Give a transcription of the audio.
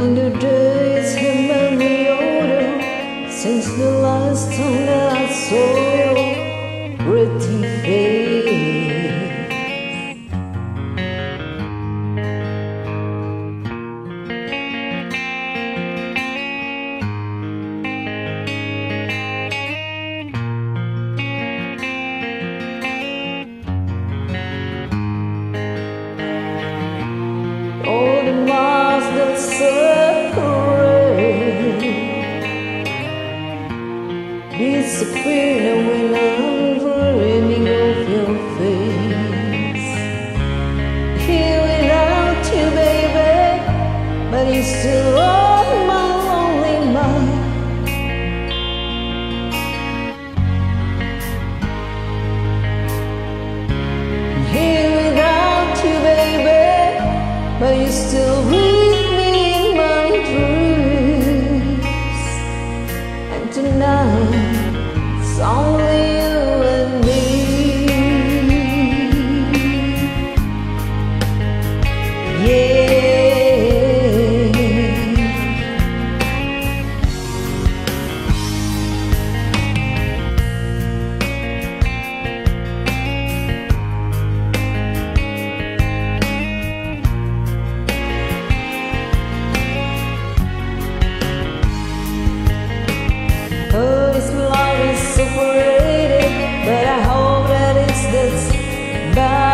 100 days have made me older since the last time that I saw your pretty face. All the miles that disappear when I'm dreaming of your face. Here without you, baby, but you still on my lonely mind. Here without you, baby, but you still breathe me in my dreams. And tonight, it's only you and me. Separated, but I hope that it's this bad.